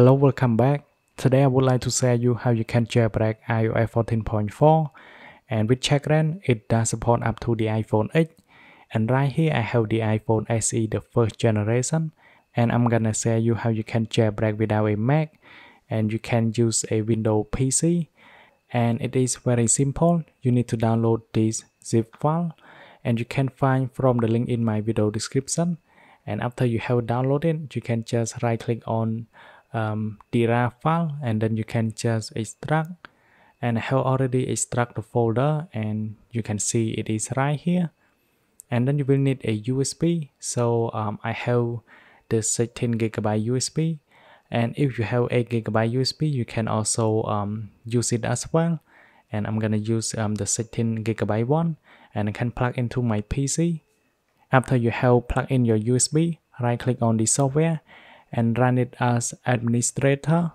Hello, welcome back. Today I would like to share you how you can jailbreak iOS 14.4, and with Checkra1n, it does support up to the iPhone X. And right here I have the iPhone SE, the first generation, and I'm gonna share you how you can jailbreak without a Mac, and you can use a Windows PC. And it is very simple. You need to download this zip file, and you can find from the link in my video description. And after you have downloaded, you can just right click on the RAR file, and then you can just extract. And I have already extracted the folder, and you can see it is right here. And then you will need a USB. So I have the 16GB USB, and if you have 8GB USB, you can also use it as well. And I'm gonna use the 16GB one, and I can plug into my PC. After you have plugged in your USB, right click on the software and run it as administrator.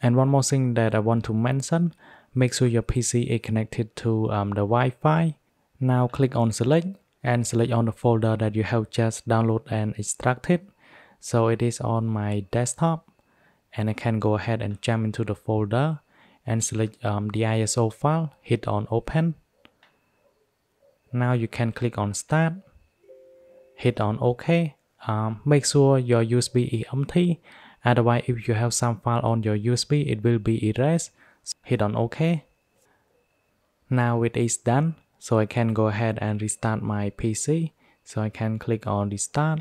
And one more thing that I want to mention, make sure your PC is connected to the Wi-Fi. Now click on select and select on the folder that you have just downloaded and extracted. So it is on my desktop, and I can go ahead and jump into the folder and select the ISO file, hit on open. Now you can click on start, hit on OK. Make sure your USB is empty, otherwise if you have some file on your USB, it will be erased. So hit on OK. Now it is done, so I can go ahead and restart my PC. So I can click on restart.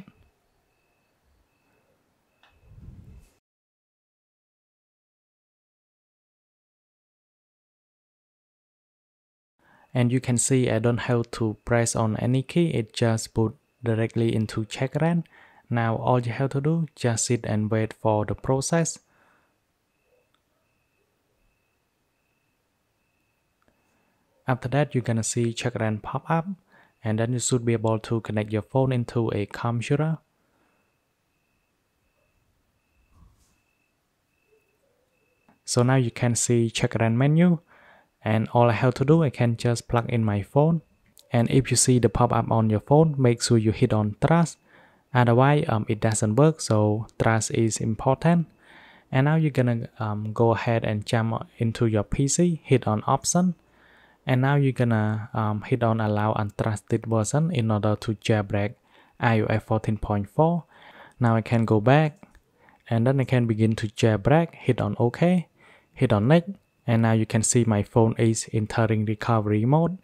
And you can see I don't have to press on any key, it just boots directly into Checkra1n. Now all you have to do, just sit and wait for the process. After that, you're gonna see Checkra1n pop up, and then you should be able to connect your phone into a computer. So now you can see Checkra1n menu, and all I have to do, I can just plug in my phone. And if you see the pop-up on your phone, make sure you hit on trust, otherwise it doesn't work. So trust is important. And now you're gonna go ahead and jump into your PC, hit on option, and now you're gonna hit on allow untrusted version in order to jailbreak iOS 14.4. Now I can go back, and then I can begin to jailbreak, hit on OK, hit on next, and now you can see my phone is entering recovery mode.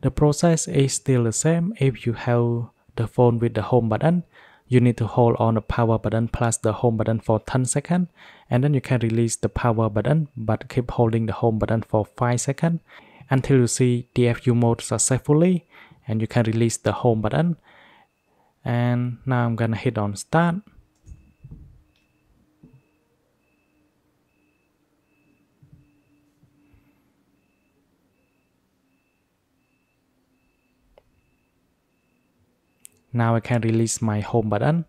The process is still the same. If you have the phone with the home button, you need to hold on the power button plus the home button for 10 seconds, and then you can release the power button, but keep holding the home button for 5 seconds until you see DFU mode successfully, and you can release the home button. And now I'm gonna hit on start. Now I can release my home button,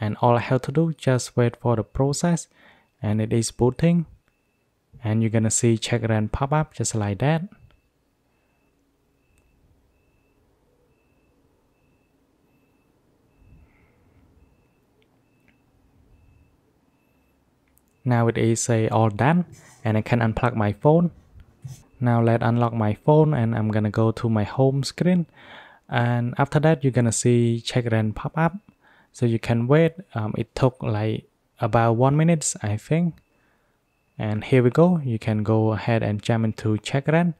and all I have to do, just wait for the process, and it is booting. And you're gonna see Checkra1n pop up just like that. Now it is all done, and I can unplug my phone. Now let's unlock my phone, and I'm gonna go to my home screen. And after that, you're gonna see Checkra1n pop up, so you can wait. It took like about 1 minute, I think. And here we go. You can go ahead and jump into Checkra1n.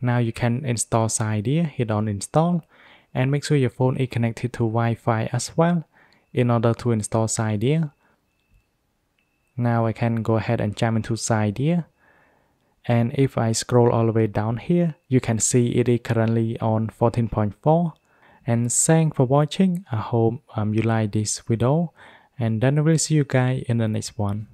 Now you can install Cydia, hit on install, and make sure your phone is connected to Wi-Fi as well in order to install Cydia. Now I can go ahead and jump into Cydia. And if I scroll all the way down here, you can see it is currently on 14.4. And thanks for watching. I hope you like this video, and then I will see you guys in the next one.